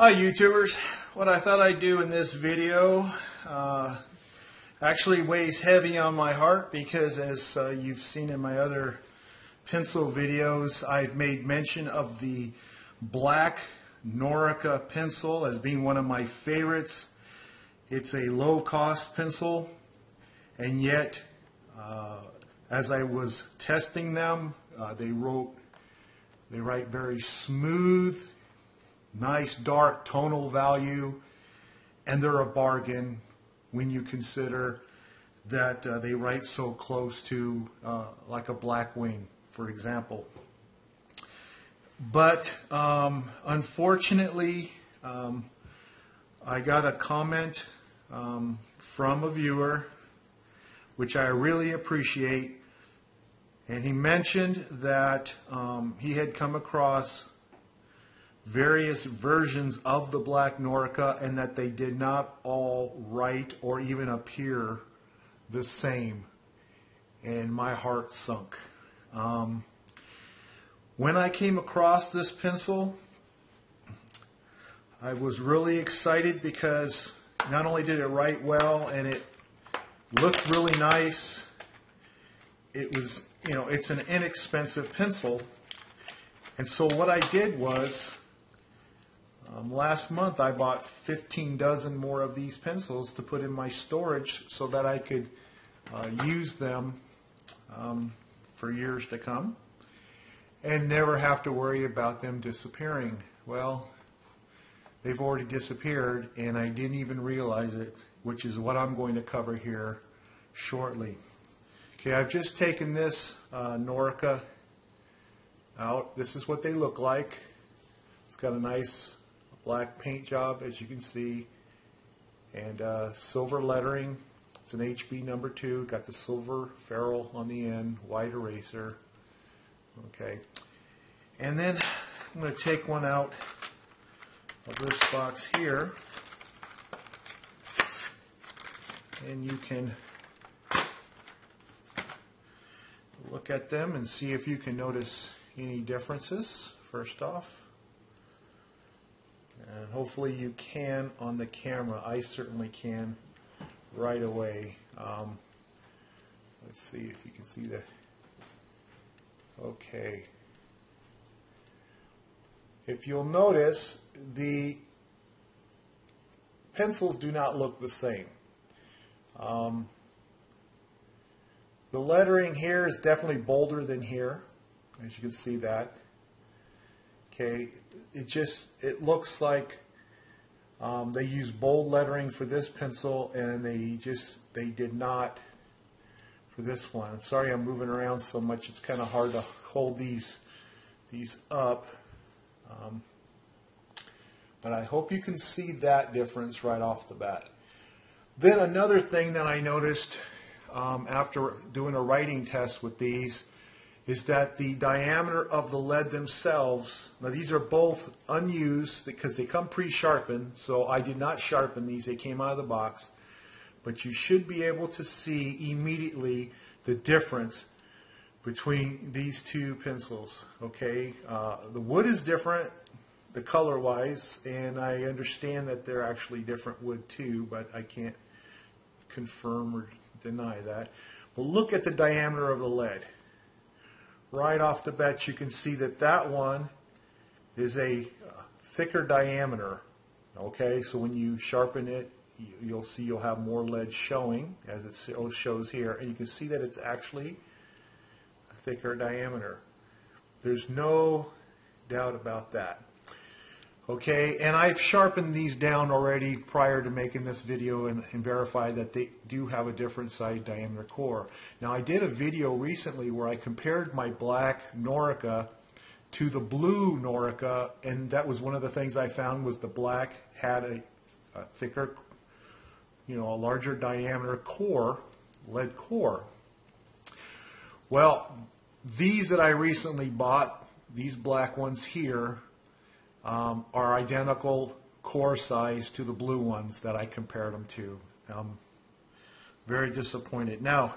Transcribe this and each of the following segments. Hi YouTubers, what I thought I'd do in this video actually weighs heavy on my heart because as you've seen in my other pencil videos, I've made mention of the Black Norica pencil as being one of my favorites. It's a low-cost pencil, and yet as I was testing them, they write very smooth, nice dark tonal value, and they're a bargain when you consider that they write so close to like a Black Wing, for example. But unfortunately, I got a comment from a viewer, which I really appreciate, and he mentioned that he had come across various versions of the Black Norica and that they did not all write or even appear the same, and my heart sunk. When I came across this pencil, I was really excited because not only did it write well and it looked really nice, it was, you know, it's an inexpensive pencil. And so what I did was, last month I bought 15 dozen more of these pencils to put in my storage so that I could use them for years to come and never have to worry about them disappearing. Well, they've already disappeared and I didn't even realize it, which is what I'm going to cover here shortly. Okay, I've just taken this Norica out. This is what they look like. It's got a nice black paint job, as you can see, and silver lettering. It's an HB number 2, got the silver ferrule on the end, white eraser. Okay, and then I'm going to take one out of this box here, and you can look at them and see if you can notice any differences first off. And hopefully you can on the camera. I certainly can right away. Let's see if you can see that. Okay. If you'll notice, the pencils do not look the same. The lettering here is definitely bolder than here, as you can see that. Okay, it looks like they used bold lettering for this pencil, and they did not for this one. I'm sorry I'm moving around so much; it's kind of hard to hold these up. But I hope you can see that difference right off the bat. Then another thing that I noticed after doing a writing test with these is that the diameter of the lead themselves, now these are both unused because they come pre-sharpened, so I did not sharpen these, they came out of the box, but you should be able to see immediately the difference between these two pencils. Okay, the wood is different, the color wise, and I understand that they're actually different wood too, but I can't confirm or deny that. But look at the diameter of the lead. Right off the bat, you can see that that one is a thicker diameter. Okay, so when you sharpen it, you'll see you'll have more lead showing, as it shows here, and you can see that it's actually a thicker diameter. There's no doubt about that. Okay, and I've sharpened these down already prior to making this video and verified that they do have a different size diameter core. Now, I did a video recently where I compared my Black Norica to the Blue Norica, and that was one of the things I found was the black had a thicker, you know, a larger diameter core, lead core. Well, these that I recently bought, these black ones here, are identical core size to the blue ones that I compared them to. I'm very disappointed. Now,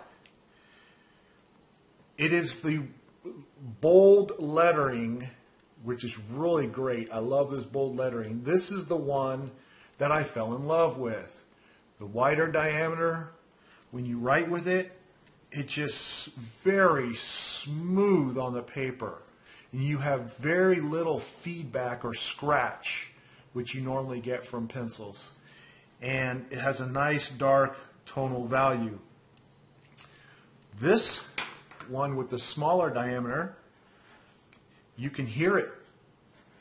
it is the bold lettering which is really great. I love this bold lettering. This is the one that I fell in love with. The wider diameter, when you write with it, it's just very smooth on the paper. And you have very little feedback or scratch, which you normally get from pencils. And it has a nice dark tonal value. This one with the smaller diameter, you can hear it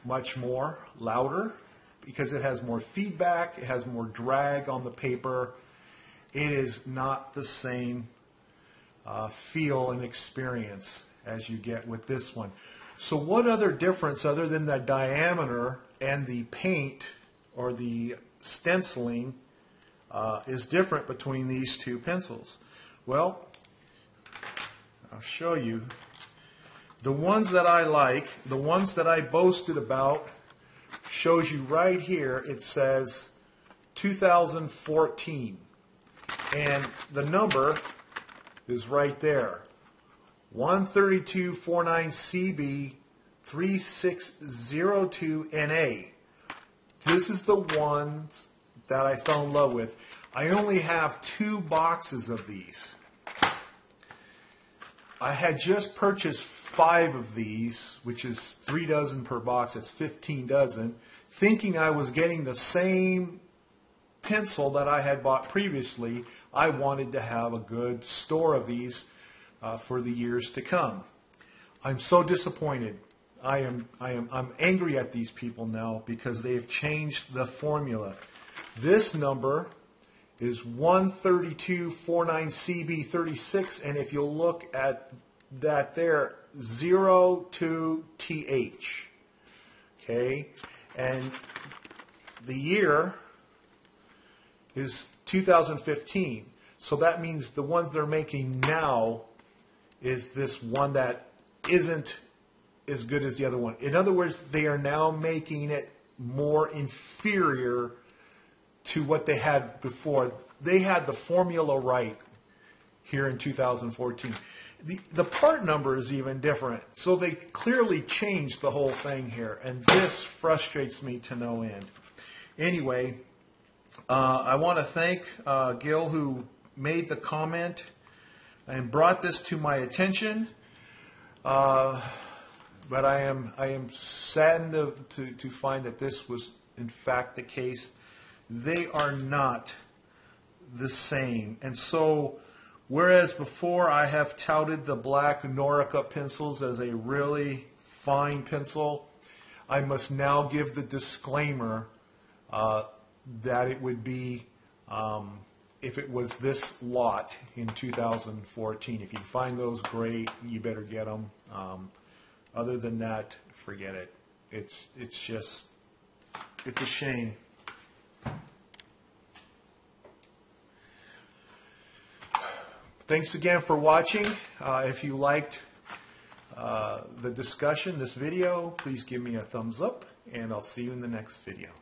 much more louder because it has more feedback, it has more drag on the paper. It is not the same feel and experience as you get with this one. So what other difference other than the diameter and the paint or the stenciling is different between these two pencils? Well, I'll show you. The ones that I like, the ones that I boasted about, shows you right here. It says 2014 and the number is right there. 13249CB3602NA. This is the ones that I fell in love with. I only have 2 boxes of these. I had just purchased 5 of these, which is 3 dozen per box. That's 15 dozen, thinking I was getting the same pencil that I had bought previously. I wanted to have a good store of these for the years to come. I'm so disappointed. I'm angry at these people now because they've changed the formula. This number is 13249CB36, and if you'll look at that there, 02TH. Okay, and the year is 2015. So that means the ones they're making now is this one that isn't as good as the other one. In other words, they are now making it more inferior to what they had before. They had the formula right here in 2014. The part number is even different. So they clearly changed the whole thing here, and this frustrates me to no end. Anyway, I want to thank Gil, who made the comment and brought this to my attention. But I am saddened to find that this was in fact the case. They are not the same. And so, whereas before I have touted the Black Norica pencils as a really fine pencil, I must now give the disclaimer that it would be if it was this lot in 2014. If you find those, great, you better get them. Other than that, forget it. It's a shame. Thanks again for watching. If you liked the discussion, this video, please give me a thumbs up, and I'll see you in the next video.